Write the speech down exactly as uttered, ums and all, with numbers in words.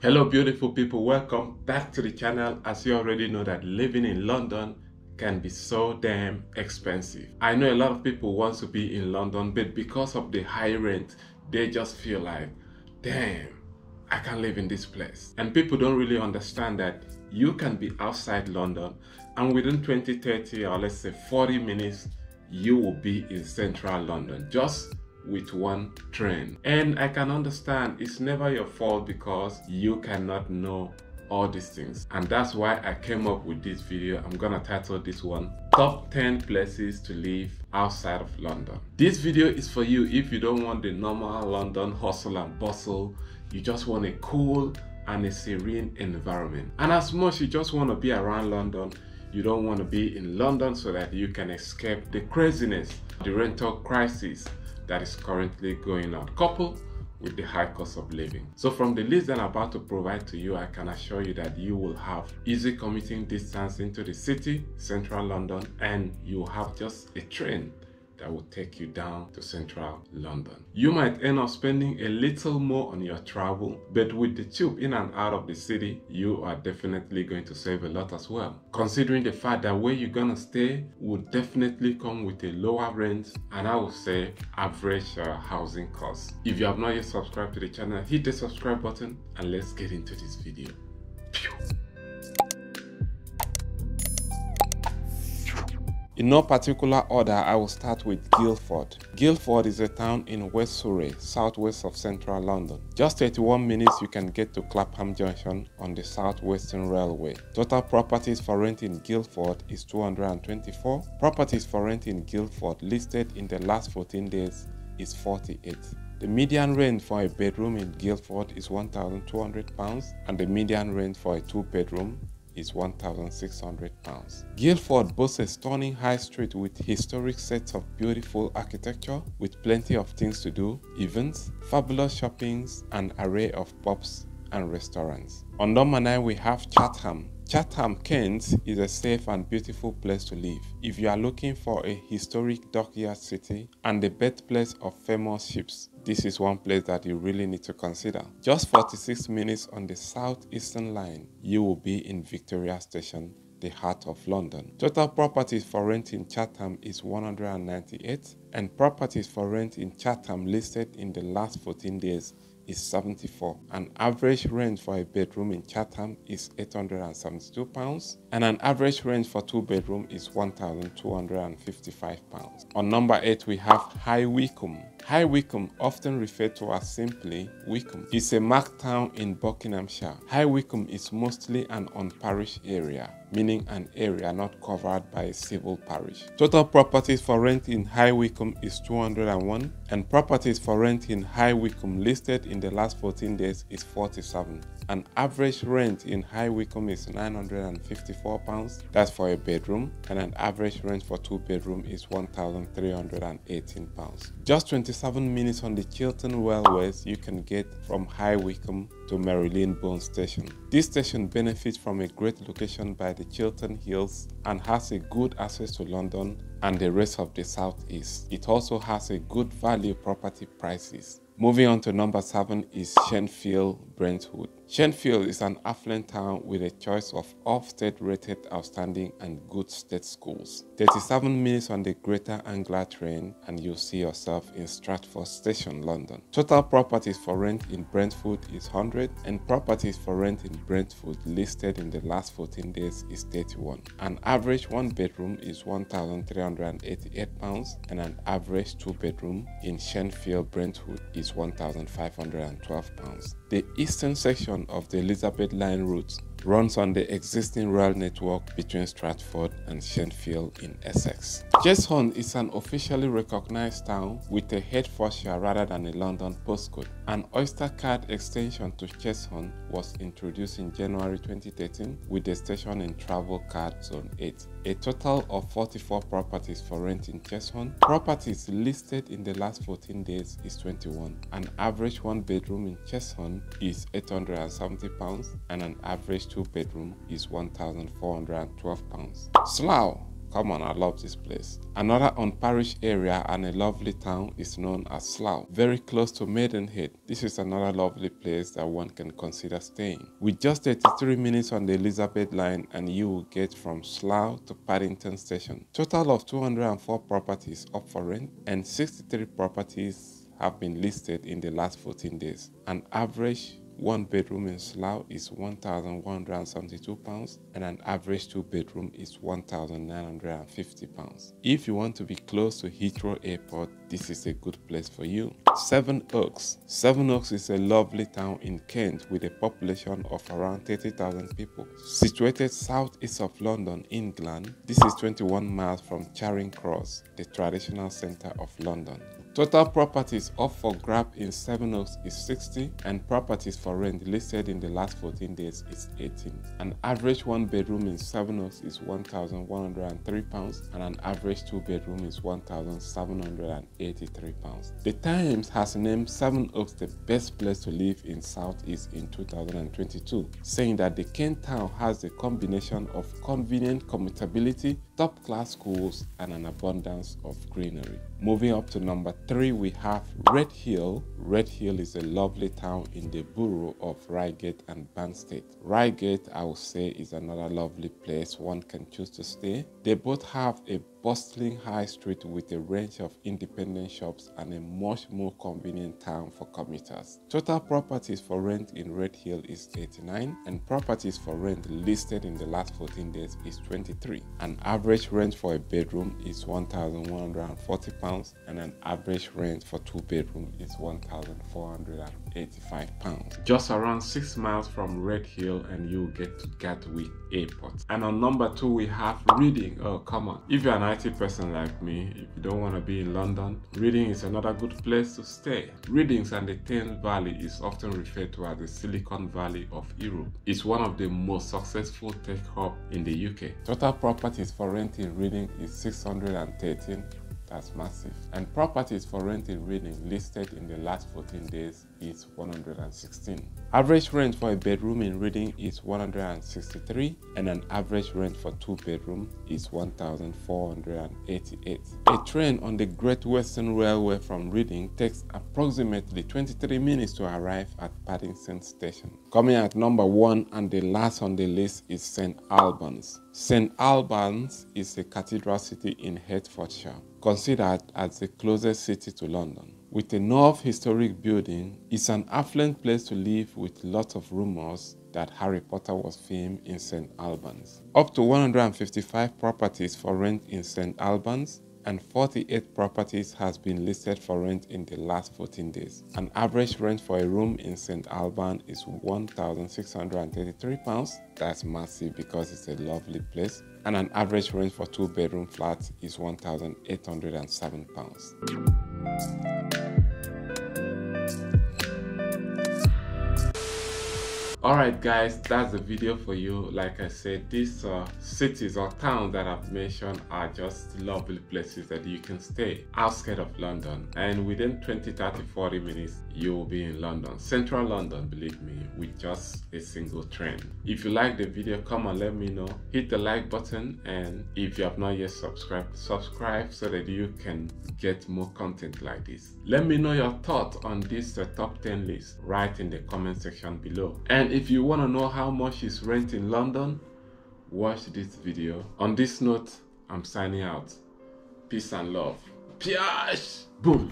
Hello beautiful people, welcome back to the channel. As you already know that living in London can be so damn expensive. I know a lot of people want to be in London, but because of the high rent, they just feel like, damn, I can't live in this place. And people don't really understand that you can be outside London and within twenty, thirty or let's say forty minutes, you will be in central London just with one train. And I can understand it's never your fault because you cannot know all these things. And that's why I came up with this video. I'm gonna title this one top ten places to live outside of London. This video is for you if you don't want the normal London hustle and bustle. You just want a cool and a serene environment. And as much you just want to be around London, you don't want to be in London so that you can escape the craziness, the rental crisis that is currently going on, coupled with the high cost of living. So from the list that I'm about to provide to you, I can assure you that you will have easy commuting distance into the city, central London, and you will have just a train that will take you down to central London. You might end up spending a little more on your travel, but with the tube in and out of the city, you are definitely going to save a lot as well. Considering the fact that where you're gonna stay will definitely come with a lower rent and I would say average uh, housing costs. If you have not yet subscribed to the channel, hit the subscribe button and let's get into this video. Pew. In no particular order, I will start with Guildford. Guildford is a town in West Surrey, southwest of central London. Just thirty-one minutes you can get to Clapham Junction on the South Western Railway. Total properties for rent in Guildford is two hundred twenty-four. Properties for rent in Guildford listed in the last fourteen days is forty-eight. The median rent for a bedroom in Guildford is one thousand two hundred pounds and the median rent for a two-bedroom is one thousand six hundred pounds. Guildford boasts a stunning high street with historic sets of beautiful architecture with plenty of things to do, events, fabulous shoppings, an array of pubs and restaurants. On number nine we have Chatham. Chatham, Kent is a safe and beautiful place to live if you are looking for a historic dockyard city and the birthplace of famous ships. This is one place that you really need to consider. Just forty-six minutes on the Southeastern line, you will be in Victoria Station, the heart of London. Total properties for rent in Chatham is one hundred ninety-eight and properties for rent in Chatham listed in the last fourteen days is seventy-four. An average rent for a bedroom in Chatham is eight hundred seventy-two pounds and an average rent for two bedroom is one thousand two hundred fifty-five pounds. On number eight we have High Wycombe. High Wycombe, often referred to as simply Wycombe, is a marked town in Buckinghamshire. High Wycombe is mostly an unparished area, meaning an area not covered by a civil parish. Total properties for rent in High Wycombe is two hundred one and properties for rent in High Wycombe listed in the last fourteen days is forty-seven. An average rent in High Wycombe is nine hundred fifty-four pounds, that's for a bedroom, and an average rent for two bedroom is one thousand three hundred eighteen pounds. Just twenty-seven minutes on the Chiltern Railways you can get from High Wycombe to Marylebone Station. This station benefits from a great location by the Chiltern Hills and has a good access to London and the rest of the southeast. It also has a good value property prices. Moving on to number seven is Shenfield, Brentwood. Shenfield is an affluent town with a choice of off-state rated outstanding and good state schools. thirty-seven minutes on the Greater Anglia train and you'll see yourself in Stratford Station, London. Total properties for rent in Brentwood is one hundred and properties for rent in Brentwood listed in the last fourteen days is thirty-one. An average one bedroom is one thousand three hundred eighty-eight pounds and an average two bedroom in Shenfield, Brentwood is one thousand five hundred twelve pounds. The eastern section of the Elizabeth Line route runs on the existing rail network between Stratford and Shenfield in Essex. Cheshunt is an officially recognised town with a Hertfordshire rather than a London postcode. An Oyster card extension to Cheshunt was introduced in January twenty thirteen with the station in Travel Card Zone eight. A total of forty-four properties for rent in Cheshunt. Properties listed in the last fourteen days is twenty-one. An average one bedroom in Cheshunt is eight hundred seventy pounds and an average two bedroom is one thousand four hundred twelve pounds. Slough Come on, I love this place. Another unparished area and a lovely town is known as Slough, very close to Maidenhead. This is another lovely place that one can consider staying. With just thirty-three minutes on the Elizabeth Line and you will get from Slough to Paddington Station. Total of two hundred and four properties up for rent and sixty-three properties have been listed in the last fourteen days. An average one bedroom in Slough is one thousand one hundred and seventy-two pounds and an average two bedroom is one thousand nine hundred and fifty pounds. If you want to be close to Heathrow Airport, this is a good place for you. Sevenoaks. Sevenoaks is a lovely town in Kent with a population of around thirty thousand people. Situated southeast of London, England, this is twenty-one miles from Charing Cross, the traditional centre of London. Total properties up for grab in Sevenoaks is sixty and properties for rent listed in the last fourteen days is eighteen. An average one bedroom in Sevenoaks is one thousand one hundred and three pounds and an average two bedroom is one thousand seven hundred and eighty-three pounds. The Times has named Sevenoaks the best place to live in Southeast in two thousand and twenty-two, saying that the Kent town has a combination of convenient commutability, top-class schools and an abundance of greenery. Moving up to number three, we have Red Hill. Red Hill is a lovely town in the borough of Reigate and Banstead. Reigate, I would say, is another lovely place one can choose to stay. They both have a bustling high street with a range of independent shops and a much more convenient town for commuters. Total properties for rent in Red Hill is eighty-nine and properties for rent listed in the last fourteen days is twenty-three. An average rent for a bedroom is one thousand one hundred and forty pounds and an average rent for two bedroom is one thousand four hundred and eighty-five pounds. Just around six miles from Red Hill and you get to Gatwick Airport. And on number two we have Reading. Oh come on. If you're an I T person like me, if you don't want to be in London, Reading is another good place to stay. Reading and the Thames Valley is often referred to as the Silicon Valley of Europe. It's one of the most successful tech hub in the U K. Total properties for rent in Reading is six hundred and thirteen. That's massive. And properties for rent in Reading listed in the last fourteen days is one hundred and sixteen. Average rent for a bedroom in Reading is one hundred and sixty-three and an average rent for two bedroom is one thousand four hundred and eighty-eight. A train on the Great Western Railway from Reading takes approximately twenty-three minutes to arrive at Paddington Station. Coming at number one and the last on the list is St Albans. St Albans is a cathedral city in Hertfordshire, considered as the closest city to London. With a North historic building, it's an affluent place to live with lots of rumours that Harry Potter was filmed in St Albans. Up to one hundred and fifty-five properties for rent in St Albans and forty-eight properties has been listed for rent in the last fourteen days. An average rent for a room in St Albans is one thousand six hundred and thirty-three pounds. That's massive because it's a lovely place. And an average rent for two bedroom flats is one thousand eight hundred and seven pounds. Alright guys, that's the video for you. Like I said, these uh, cities or towns that I've mentioned are just lovely places that you can stay outside of London, and within twenty, thirty, forty minutes you will be in London, central London, believe me, with just a single train. If you like the video, come and let me know. Hit the like button, and if you have not yet subscribed, subscribe so that you can get more content like this. Let me know your thoughts on this uh, top ten list right in the comment section below. And And if you want to know how much is rent in London, watch this video. On this note, I'm signing out. Peace and love. Piash! Boom!